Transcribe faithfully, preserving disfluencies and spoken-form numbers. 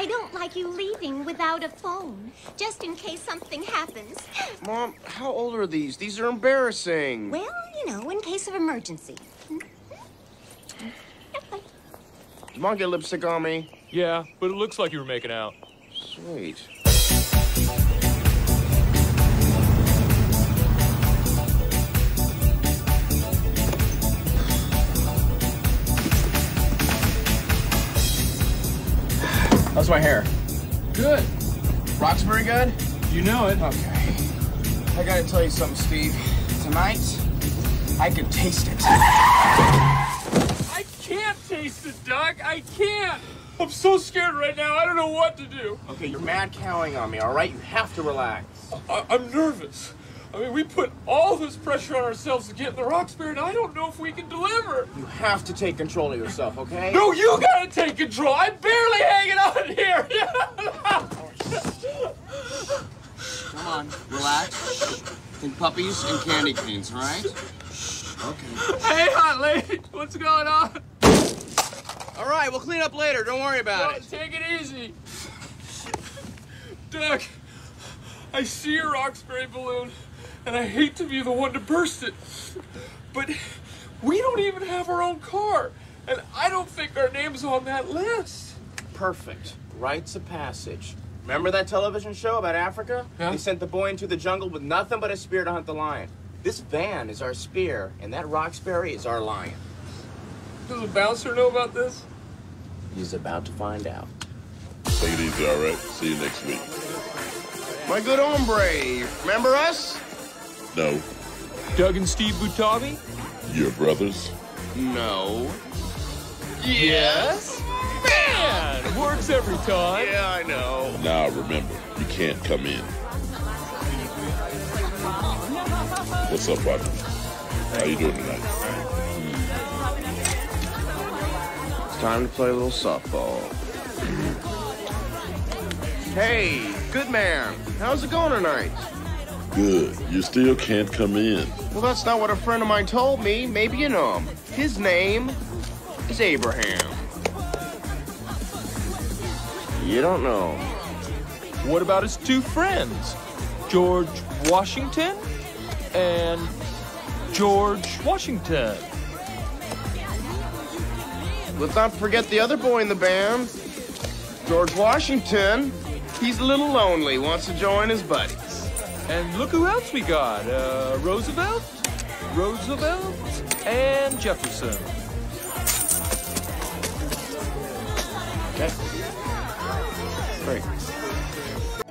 I don't like you leaving without a phone, just in case something happens. Mom, how old are these? These are embarrassing. Well, you know, in case of emergency. Did Mom get lipstick on me? Yeah, but it looks like you were making out. Sweet. How's my hair? Good. Roxbury good? You know it. Okay. I gotta tell you something, Steve. Tonight, I can taste it. I can't taste it, Doug. I can't. I'm so scared right now. I don't know what to do. Okay, you're mad cowing on me, all right? You have to relax. I I'm nervous. I mean, we put all this pressure on ourselves to get in the Roxbury, and I don't know if we can deliver. You have to take control of yourself, okay? No, you gotta take control. I'm barely hanging on here. Come on, relax. Think puppies and candy canes, all right? Okay. Hey, hot lady, what's going on? All right, we'll clean up later. Don't worry about no, it. Take it easy, Doug. I see your Roxbury balloon. And I hate to be the one to burst it, but we don't even have our own car, and I don't think our name's on that list. Perfect. Rites of passage. Remember that television show about Africa? Yeah. They sent the boy into the jungle with nothing but a spear to hunt the lion. This van is our spear, and that Roxbury is our lion. Does the bouncer know about this? He's about to find out. Take it easy, all right? See you next week. My good hombre, remember us? No. Doug and Steve Butavi? Your brothers? No. Yes? Man! Works every time. Yeah, I know. Now remember, you can't come in. What's up, partner? How you doing tonight? Mm. It's time to play a little softball. Hey, good man. How's it going tonight? Good. You still can't come in. Well, that's not what a friend of mine told me. Maybe you know him. His name is Abraham. You don't know. What about his two friends? George Washington and George Washington. Let's not forget the other boy in the band, George Washington. He's a little lonely, wants to join his buddies. And look who else we got. Uh, Roosevelt, Roosevelt, and Jefferson. Okay. Great.